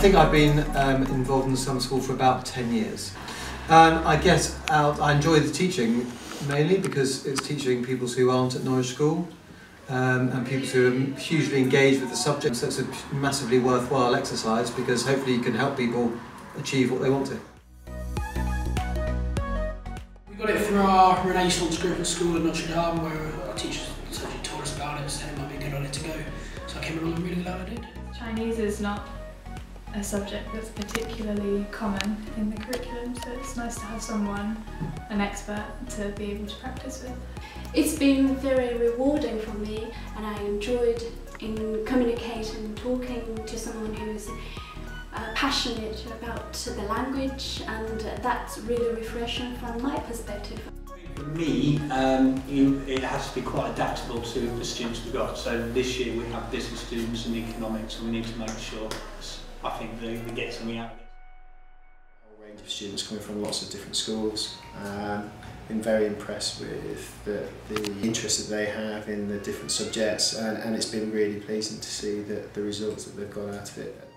think I've been involved in the summer school for about 10 years. I get out, I enjoy the teaching mainly because it's teaching pupils who aren't at Norwich School and pupils who are hugely engaged with the subject. So it's a massively worthwhile exercise because hopefully you can help people achieve what they want to. We got it through our Renaissance group at school in Notre Dame where our teachers essentially taught us about it, said it might be a good idea to go. So I came along and really glad I did. Chinese is not a subject that's particularly common in the curriculum, so it's nice to have someone, an expert, to be able to practice with. It's been very rewarding for me, and I enjoyed in communicating, talking to someone who is passionate about the language, and that's really refreshing from my perspective. For me, it has to be quite adaptable to the students we've got. So this year we have business students and economics, and we need to make sure I think they get something out of it. A whole range of students coming from lots of different schools. Been very impressed with the interest that they have in the different subjects, and it's been really pleasing to see the results that they've got out of it.